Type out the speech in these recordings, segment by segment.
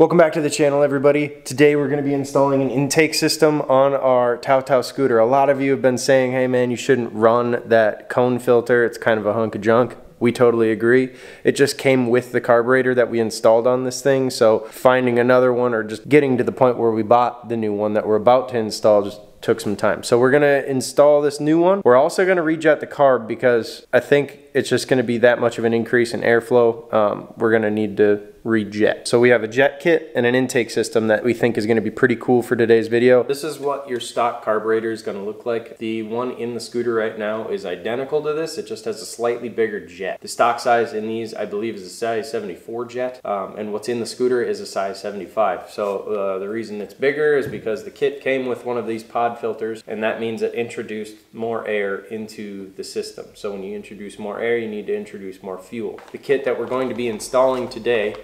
Welcome back to the channel, everybody. Today we're going to be installing an intake system on our Tao Tao scooter. A lot of you have been saying, hey man, you shouldn't run that cone filter. It's kind of a hunk of junk. We totally agree. It just came with the carburetor that we installed on this thing. So finding another one or just getting to the point where we bought the new one that we're about to install just took some time. So we're gonna install this new one. We're also gonna rejet the carb because I think it's just gonna be that much of an increase in airflow. We're gonna need to rejet. So we have a jet kit and an intake system that we think is gonna be pretty cool for today's video. This is what your stock carburetor is gonna look like. The one in the scooter right now is identical to this. It just has a slightly bigger jet. The stock size in these, I believe, is a size 74 jet. And what's in the scooter is a size 75. So the reason it's bigger is because the kit came with one of these pod filters, and that means it introduced more air into the system. So when you introduce more air, you need to introduce more fuel. The kit that we're going to be installing today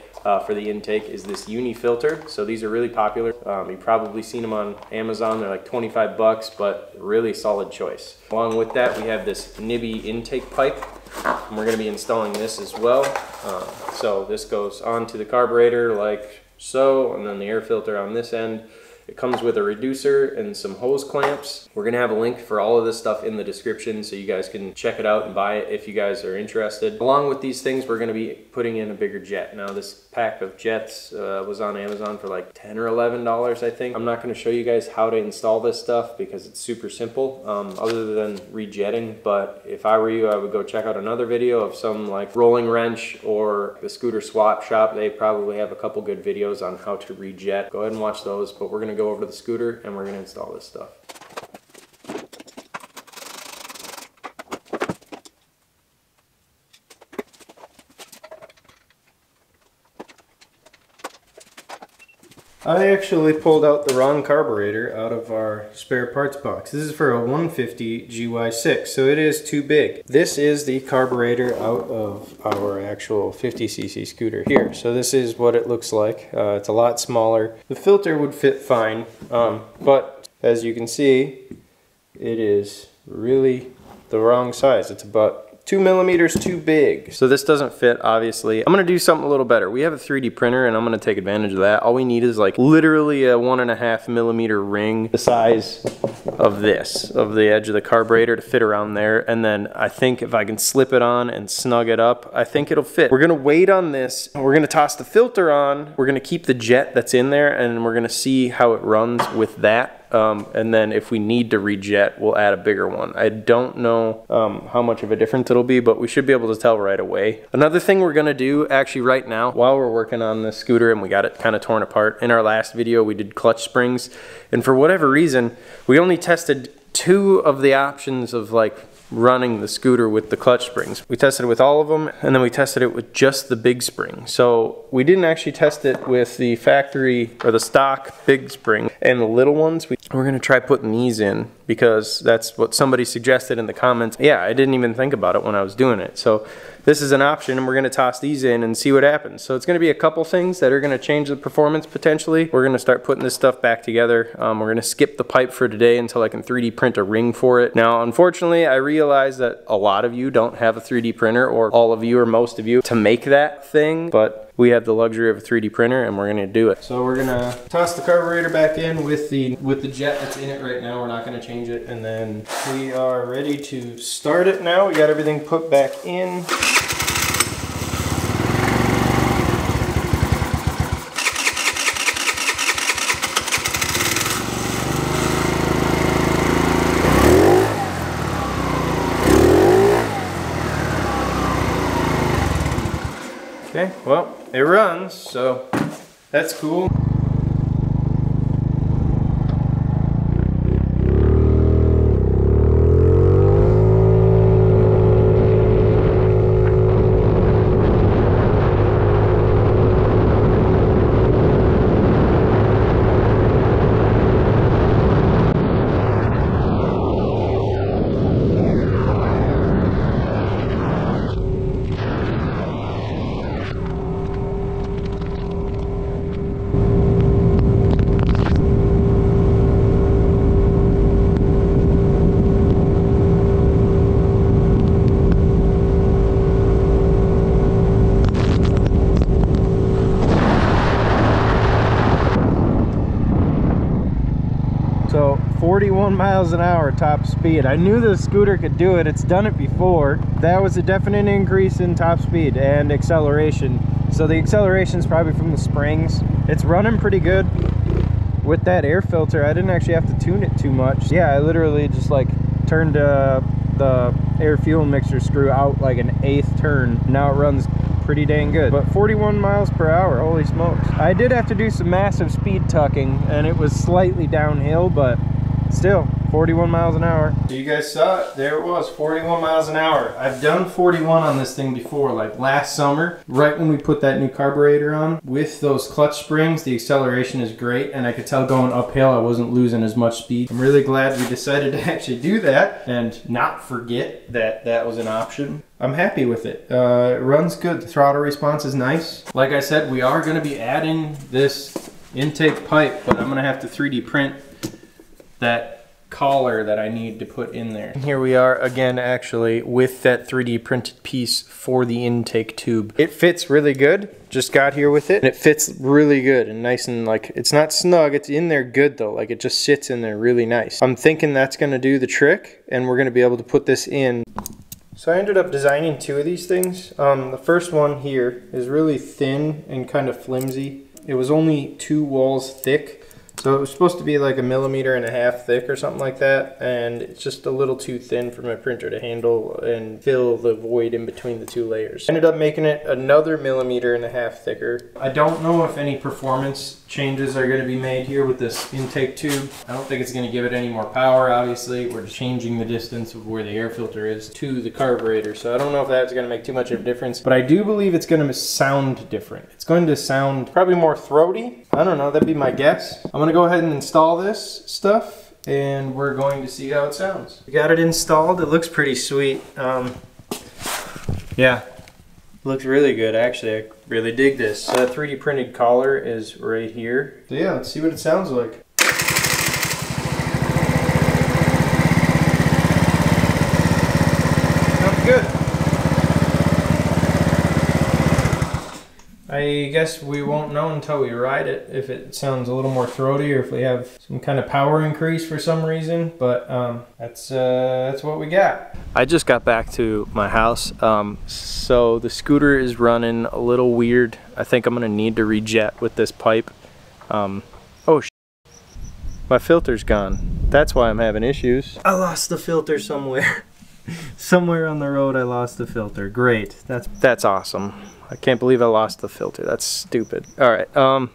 for the intake is this uni filter. So these are really popular. You've probably seen them on Amazon. They're like 25 bucks, but really solid choice. Along with that, we have this Nibby intake pipe, and we're going to be installing this as well. So this goes onto the carburetor like so, and then the air filter on this end. It comes with a reducer and some hose clamps. We're gonna have a link for all of this stuff in the description so you guys can check it out and buy it if you guys are interested. Along with these things, we're gonna be putting in a bigger jet. Now this pack of jets was on Amazon for like $10 or $11, I think. I'm not gonna show you guys how to install this stuff because it's super simple, other than rejetting. But if I were you, I would go check out another video of some like rolling wrench or the scooter swap shop. They probably have a couple good videos on how to rejet. Go ahead and watch those, but we're gonna go over to the scooter and we're going to install this stuff. I actually pulled out the wrong carburetor out of our spare parts box. This is for a 150 GY6, so it is too big. This is the carburetor out of our actual 50cc scooter here. So this is what it looks like. It's a lot smaller. The filter would fit fine, but as you can see, it is really the wrong size. It's about 2 millimeters too big. So this doesn't fit, obviously. I'm gonna do something a little better. We have a 3D printer and I'm gonna take advantage of that. All we need is like literally a 1.5 millimeter ring the size of this, of the edge of the carburetor to fit around there. And then I think if I can slip it on and snug it up, I think it'll fit. We're gonna wait on this and we're gonna toss the filter on. We're gonna keep the jet that's in there and we're gonna see how it runs with that. And then if we need to rejet, we'll add a bigger one. I don't know how much of a difference it'll be, but we should be able to tell right away. Another thing we're gonna do actually right now, while we're working on this scooter and we got it kind of torn apart, in our last video we did clutch springs, and for whatever reason, we only tested two of the options of like running the scooter with the clutch springs. We tested it with all of them, and then we tested it with just the big spring. So we didn't actually test it with the factory or the stock big spring and the little ones. We're gonna try putting these in because that's what somebody suggested in the comments. Yeah, I didn't even think about it when I was doing it. So this is an option, and we're gonna toss these in and see what happens. So it's gonna be a couple things that are gonna change the performance potentially. We're gonna start putting this stuff back together. We're gonna skip the pipe for today until I can 3D print a ring for it. Now, unfortunately, I realize that a lot of you don't have a 3D printer, or all of you or most of you, to make that thing, but we have the luxury of a 3D printer and we're gonna do it. So we're gonna toss the carburetor back in with the jet that's in it right now. We're not gonna change it. And then we are ready to start it now. We got everything put back in. Okay, well, it runs, so that's cool. 41 miles an hour top speed. I knew the scooter could do it. It's done it before. That was a definite increase in top speed and acceleration. So the acceleration is probably from the springs. It's running pretty good. With that air filter, I didn't actually have to tune it too much. Yeah, I literally just like turned the air fuel mixer screw out like an 1/8 turn. Now it runs pretty dang good. But 41 miles per hour, holy smokes. I did have to do some massive speed tucking, and it was slightly downhill, but still 41 miles an hour. You guys saw it, there it was, 41 miles an hour. I've done 41 on this thing before, like last summer, right when we put that new carburetor on. With those clutch springs, the acceleration is great, and I could tell going uphill I wasn't losing as much speed. I'm really glad we decided to actually do that and not forget that that was an option. I'm happy with it. It runs good. The throttle response is nice. Like I said, we are going to be adding this intake pipe, but I'm going to have to 3D print that collar that I need to put in there. And here we are again, actually, with that 3D printed piece for the intake tube. It fits really good. Just got here with it, and it fits really good and nice, and like, it's not snug, it's in there good though, like it just sits in there really nice. I'm thinking that's going to do the trick, and we're going to be able to put this in. So I ended up designing two of these things. The first one here is really thin and kind of flimsy. It was only 2 walls thick, so it was supposed to be like 1.5 mm thick or something like that, and it's just a little too thin for my printer to handle and fill the void in between the 2 layers. I ended up making it another 1.5 mm thicker. I don't know if any performance changes are going to be made here with this intake tube. I don't think it's going to give it any more power, obviously. We're just changing the distance of where the air filter is to the carburetor, so I don't know if that's going to make too much of a difference, but I do believe it's going to sound different. It's going to sound probably more throaty. I don't know, that'd be my guess. I'm going to go ahead and install this stuff, and we're going to see how it sounds. We got it installed. It looks pretty sweet. Yeah. Looks really good, actually. I really dig this. So that 3D printed collar is right here. So yeah, let's see what it sounds like. Sounds good. I guess we won't know until we ride it if it sounds a little more throaty or if we have some kind of power increase for some reason, but that's what we got. I just got back to my house, so the scooter is running a little weird. I think I'm gonna need to rejet with this pipe. Oh, my filter's gone. That's why I'm having issues. I lost the filter somewhere. Somewhere on the road I lost the filter. Great, that's awesome. I can't believe I lost the filter. That's stupid. All right, well,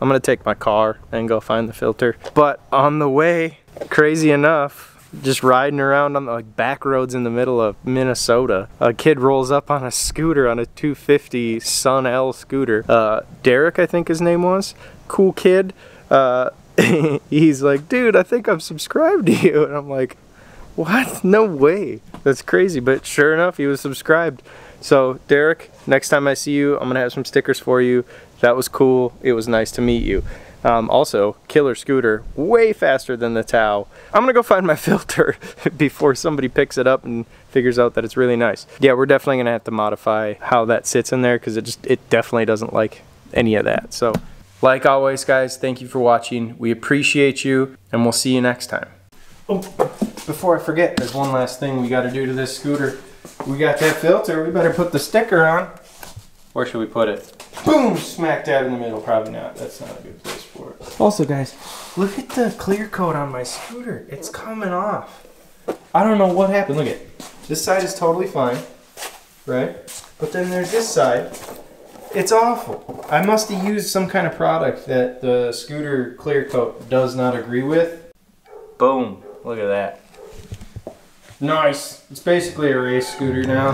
I'm gonna take my car and go find the filter. But on the way, crazy enough, just riding around on the back roads in the middle of Minnesota, a kid rolls up on a scooter, on a 250 Sun-L scooter. Derek, I think his name was. Cool kid. He's like, dude, I think I'm subscribed to you. And I'm like, what? No way. That's crazy. But sure enough, he was subscribed. So Derek, next time I see you, I'm going to have some stickers for you. That was cool. It was nice to meet you. Also, killer scooter, way faster than the Tao. I'm gonna go find my filter before somebody picks it up and figures out that it's really nice. Yeah, we're definitely gonna have to modify how that sits in there, because it definitely doesn't like any of that. So, like always, guys, thank you for watching. We appreciate you, and we'll see you next time. Oh, before I forget, there's one last thing we gotta do to this scooter. We got that filter, we better put the sticker on. Where should we put it? Boom! Smack dab in the middle. Probably not. That's not a good place for it. Also, guys, look at the clear coat on my scooter. It's coming off. I don't know what happened. Look at it. This side is totally fine, right? But then there's this side. It's awful. I must have used some kind of product that the scooter clear coat does not agree with. Boom. Look at that. Nice. It's basically a race scooter now.